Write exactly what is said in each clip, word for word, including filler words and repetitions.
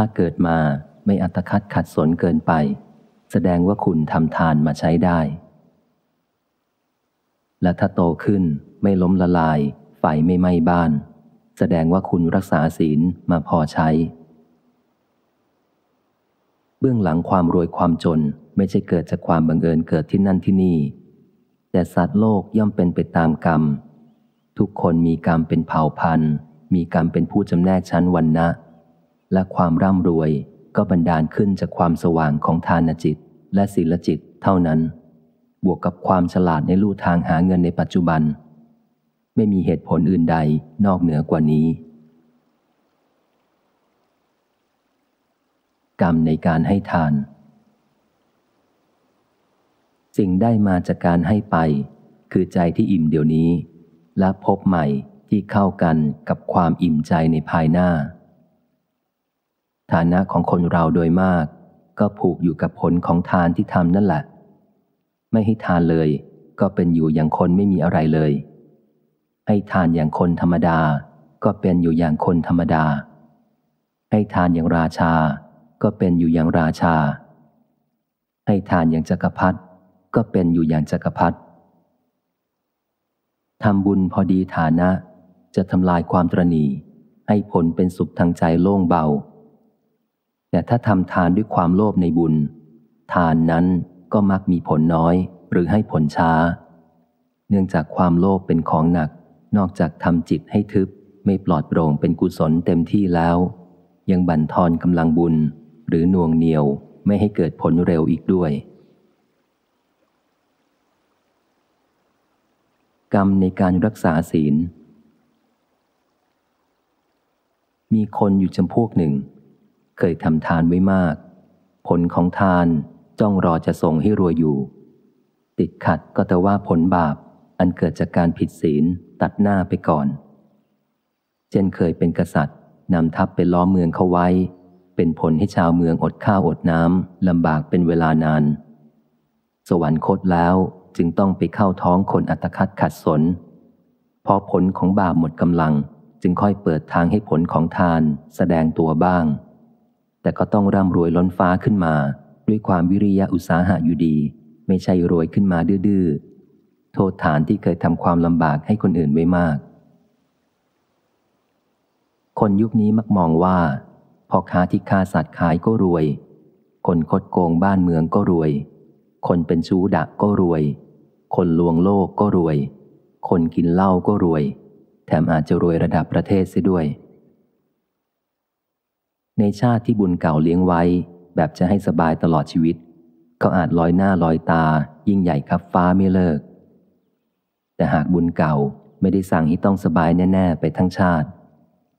ถ้าเกิดมาไม่อัตคัดขัดสนเกินไปแสดงว่าคุณทำทานมาใช้ได้และถ้าโตขึ้นไม่ล้มละลายไฟไม่ไหม้บ้านแสดงว่าคุณรักษาศีลมาพอใช้เบื้องหลังความรวยความจนไม่ใช่เกิดจากความบังเอิญเกิดที่นั่นที่นี่แต่สัตว์โลกย่อมเป็นไปตามกรรมทุกคนมีกรรมเป็นเผ่าพันธุ์มีกรรมเป็นผู้จำแนกชั้นวรรณะและความร่ำรวยก็บันดาลขึ้นจากความสว่างของทานจิตและศีลจิตเท่านั้นบวกกับความฉลาดในลู่ทางหาเงินในปัจจุบันไม่มีเหตุผลอื่นใดนอกเหนือกว่านี้กรรมในการให้ทานสิ่งได้มาจากการให้ไปคือใจที่อิ่มเดี๋ยวนี้และพบใหม่ที่เข้ากันกับความอิ่มใจในภายหน้าฐานะของคนเราโดยมากก็ผูกอยู่กับผลของทานที่ทำนั่นแหละไม่ให้ทานเลยก็เป็นอยู่อย่างคนไม่มีอะไรเลยให้ทานอย่างคนธรรมดาก็เป็นอยู่อย่างคนธรรมดาให้ทานอย่างราชาก็เป็นอยู่อย่างราชาให้ทานอย่างจักรพรรดิก็เป็นอยู่อย่างจักรพรรดิทำบุญพอดีฐานะจะทำลายความตระหนี่ให้ผลเป็นสุขทางใจโล่งเบาแต่ถ้าทำทานด้วยความโลภในบุญทานนั้นก็มักมีผลน้อยหรือให้ผลช้าเนื่องจากความโลภเป็นของหนักนอกจากทำจิตให้ทึบไม่ปลอดโปร่งเป็นกุศลเต็มที่แล้วยังบั่นทอนกำลังบุญหรือหน่วงเหนี่ยวไม่ให้เกิดผลเร็วอีกด้วยกรรมในการรักษาศีลมีคนอยู่จำพวกหนึ่งเคยทำทานไว้มากผลของทานจ้องรอจะส่งให้รวยอยู่ติดขัดก็แต่ว่าผลบาปอันเกิดจากการผิดศีลตัดหน้าไปก่อนเช่นเคยเป็นกษัตริย์นำทัพไปล้อมเมืองเขาไว้เป็นผลให้ชาวเมืองอดข้าวอดน้ำลำบากเป็นเวลานานสวรรคตแล้วจึงต้องไปเข้าท้องคนอัตคัดขัดสนพอผลของบาปหมดกำลังจึงค่อยเปิดทางให้ผลของทานแสดงตัวบ้างแต่ก็ต้องร่ำรวยล้นฟ้าขึ้นมาด้วยความวิริยะอุตสาหะอยู่ดีไม่ใช่รวยขึ้นมาดื้อๆโทษฐานที่เคยทำความลำบากให้คนอื่นไว้มากคนยุคนี้มักมองว่าพ่อค้าที่ฆ่าสัตว์ขายก็รวยคนคดโกงบ้านเมืองก็รวยคนเป็นชู้ดักก็รวยคนลวงโลกก็รวยคนกินเหล้าก็รวยแถมอาจจะรวยระดับประเทศเสียด้วยในชาติที่บุญเก่าเลี้ยงไว้แบบจะให้สบายตลอดชีวิตก็อาจลอยหน้าลอยตายิ่งใหญ่ขับฟ้าไม่เลิกแต่หากบุญเก่าไม่ได้สั่งให้ต้องสบายแน่ๆไปทั้งชาติ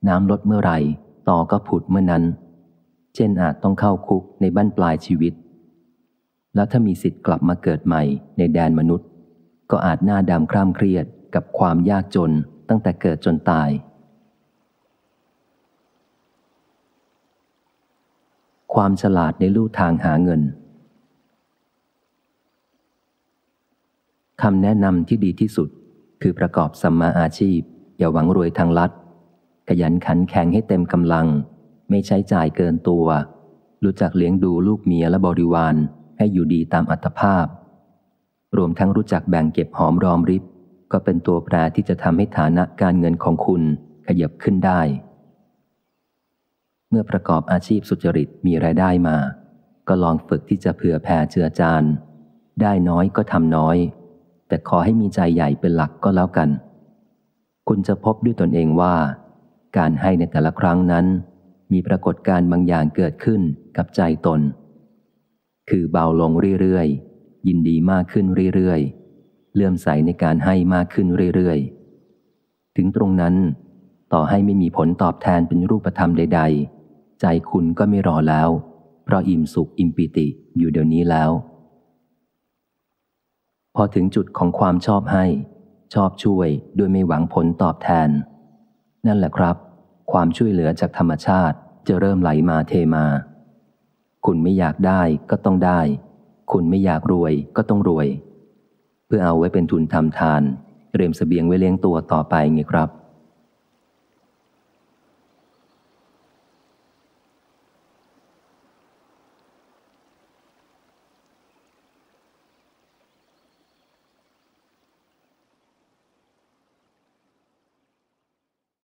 น้ำลดเมื่อไหร่ต่อก็ผุดเมื่อนั้นเช่นอาจต้องเข้าคุกในบั้นปลายชีวิตแล้วถ้ามีสิทธิ์กลับมาเกิดใหม่ในแดนมนุษย์ก็อาจหน้าดำคร่ำเครียดกับความยากจนตั้งแต่เกิดจนตายความฉลาดในลู่ทางหาเงินคำแนะนำที่ดีที่สุดคือประกอบสัมมาอาชีพอย่าหวังรวยทางลัดขยันขันแข็งให้เต็มกำลังไม่ใช้จ่ายเกินตัวรู้จักเลี้ยงดูลูกเมียและบริวารให้อยู่ดีตามอัตภาพรวมทั้งรู้จักแบ่งเก็บหอมรอมริบก็เป็นตัวแปรที่จะทำให้ฐานะการเงินของคุณขยับขึ้นได้เมื่อประกอบอาชีพสุจริตมีรายได้มาก็ลองฝึกที่จะเผื่อแผ่เจือจานได้น้อยก็ทำน้อยแต่ขอให้มีใจใหญ่เป็นหลักก็แล้วกันคุณจะพบด้วยตนเองว่าการให้ในแต่ละครั้งนั้นมีปรากฏการณ์บางอย่างเกิดขึ้นกับใจตนคือเบาลงเรื่อยๆยินดีมากขึ้นเรื่อยๆเลื่อมใสในการให้มากขึ้นเรื่อยๆถึงตรงนั้นต่อให้ไม่มีผลตอบแทนเป็นรูปธรรมใดๆใจคุณก็ไม่รอแล้วเพราะอิ่มสุขอิ่มปิติอยู่เดี๋ยวนี้แล้วพอถึงจุดของความชอบให้ชอบช่วยโดยไม่หวังผลตอบแทนนั่นแหละครับความช่วยเหลือจากธรรมชาติจะเริ่มไหลมาเทมาคุณไม่อยากได้ก็ต้องได้คุณไม่อยากรวยก็ต้องรวยเพื่อเอาไว้เป็นทุนทำทานเตรียมเสบียงไว้เลี้ยงตัวต่อไปไงครับ